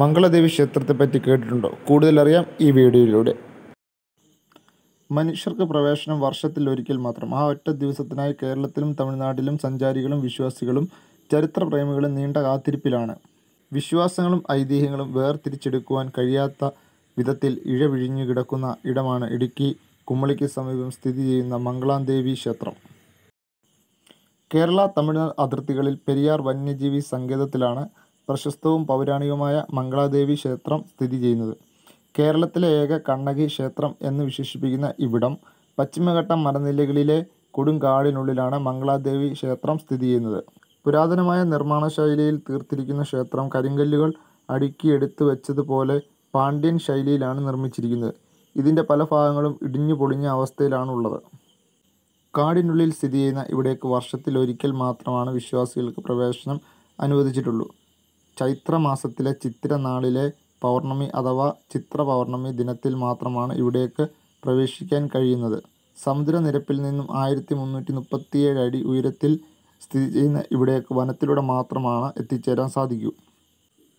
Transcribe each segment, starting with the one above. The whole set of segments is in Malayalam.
മംഗളദേവി ക്ഷേത്രത്തെ പറ്റി കേട്ടിട്ടുണ്ടോ? കൂടുതലറിയാം ഈ വീഡിയോയിലൂടെ. മനുഷ്യർക്ക് പ്രവേശനം വർഷത്തിൽ ഒരിക്കൽ മാത്രം. ആ ഒറ്റ ദിവസത്തിനായി കേരളത്തിലും തമിഴ്നാട്ടിലും സഞ്ചാരികളും വിശ്വാസികളും ചരിത്രപ്രേമികളും നീണ്ട കാത്തിരിപ്പിലാണ്. വിശ്വാസങ്ങളും ഐതിഹ്യങ്ങളും വേർതിരിച്ചെടുക്കുവാൻ കഴിയാത്ത വിധത്തിൽ ഇഴവിഴിഞ്ഞു കിടക്കുന്ന ഇടമാണ് ഇടുക്കി കുമളിക്ക് സമീപം സ്ഥിതി ചെയ്യുന്ന മംഗളാദേവി ക്ഷേത്രം. കേരള തമിഴ്നാട് അതിർത്തികളിൽ പെരിയാർ വന്യജീവി സങ്കേതത്തിലാണ് പ്രശസ്തവും പൗരാണികവുമായ മംഗളാദേവി ക്ഷേത്രം സ്ഥിതി ചെയ്യുന്നത്. കേരളത്തിലെ ഏക കണ്ണകി ക്ഷേത്രം എന്ന് വിശേഷിപ്പിക്കുന്ന ഇവിടം പശ്ചിമഘട്ട മലനിലകളിലെ കൊടുങ്കാടിനുള്ളിലാണ് മംഗളാദേവി ക്ഷേത്രം സ്ഥിതി ചെയ്യുന്നത്. പുരാതനമായ നിർമ്മാണ ശൈലിയിൽ തീർത്തിരിക്കുന്ന ക്ഷേത്രം കരിങ്കല്ലുകൾ അടുക്കിയെടുത്ത് വെച്ചതുപോലെ പാണ്ഡ്യൻ ശൈലിയിലാണ് നിർമ്മിച്ചിരിക്കുന്നത്. ഇതിൻ്റെ പല ഭാഗങ്ങളും ഇടിഞ്ഞു പൊളിഞ്ഞ അവസ്ഥയിലാണുള്ളത്. കാടിനുള്ളിൽ സ്ഥിതി ചെയ്യുന്ന ഇവിടേക്ക് വർഷത്തിൽ ഒരിക്കൽ മാത്രമാണ് വിശ്വാസികൾക്ക് പ്രവേശനം അനുവദിച്ചിട്ടുള്ളൂ. ചൈത്രമാസത്തിലെ ചിത്തിര നാളിലെ പൗർണമി അഥവാ ചിത്ര പൗർണമി ദിനത്തിൽ മാത്രമാണ് ഇവിടേക്ക് പ്രവേശിക്കാൻ കഴിയുന്നത്. സമുദ്രനിരപ്പിൽ നിന്നും 1337 അടി ഉയരത്തിൽ സ്ഥിതി ചെയ്യുന്ന ഇവിടേക്ക് വനത്തിലൂടെ മാത്രമാണ് എത്തിച്ചേരാൻ സാധിക്കൂ.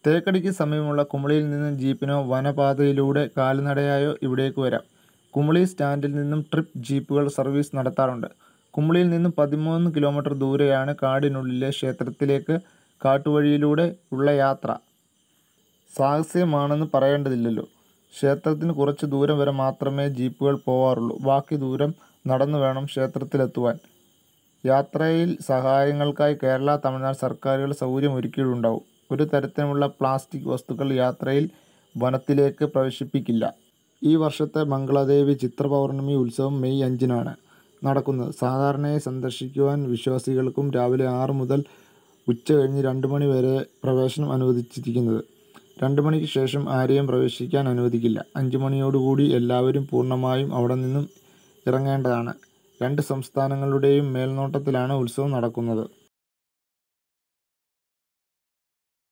തേക്കടിക്ക് സമീപമുള്ള കുമളിയിൽ നിന്നും ജീപ്പിനോ വനപാതയിലൂടെ കാൽനടയായോ ഇവിടേക്ക് വരാം. കുമളി സ്റ്റാൻഡിൽ നിന്നും ട്രിപ്പ് ജീപ്പുകൾ സർവീസ് നടത്താറുണ്ട്. കുമളിയിൽ നിന്നും 13 കിലോമീറ്റർ ദൂരെയാണ് കാടിനുള്ളിലെ ക്ഷേത്രത്തിലേക്ക് കാട്ടുവഴിയിലൂടെ ഉള്ള യാത്ര. സാഹസ്യമാണെന്ന് പറയേണ്ടതില്ലല്ലോ. ക്ഷേത്രത്തിന് കുറച്ച് ദൂരം വരെ മാത്രമേ ജീപ്പുകൾ പോവാറുള്ളൂ. ബാക്കി ദൂരം നടന്നു വേണം ക്ഷേത്രത്തിലെത്തുവാൻ. യാത്രയിൽ സഹായങ്ങൾക്കായി കേരള തമിഴ്നാട് സർക്കാരുകൾ സൗകര്യമൊരുക്കിയിട്ടുണ്ടാവും. ഒരു തരത്തിലുള്ള പ്ലാസ്റ്റിക് വസ്തുക്കൾ യാത്രയിൽ വനത്തിലേക്ക് പ്രവേശിപ്പിക്കില്ല. ഈ വർഷത്തെ മംഗളാദേവി ചിത്ര പൗർണമി ഉത്സവം മെയ് 5-നാണ് നടക്കുന്നത്. സാധാരണയായി സന്ദർശിക്കുവാൻ വിശ്വാസികൾക്കും രാവിലെ 6 മുതൽ ഉച്ച കഴിഞ്ഞ് 2 മണി വരെ പ്രവേശനം അനുവദിച്ചിരിക്കുന്നത്. 2 മണിക്ക് ശേഷം ആരെയും പ്രവേശിക്കാൻ അനുവദിക്കില്ല. 5 മണിയോടുകൂടി എല്ലാവരും പൂർണ്ണമായും അവിടെ നിന്നും ഇറങ്ങേണ്ടതാണ്. 2 സംസ്ഥാനങ്ങളുടെയും മേൽനോട്ടത്തിലാണ് ഉത്സവം നടക്കുന്നത്.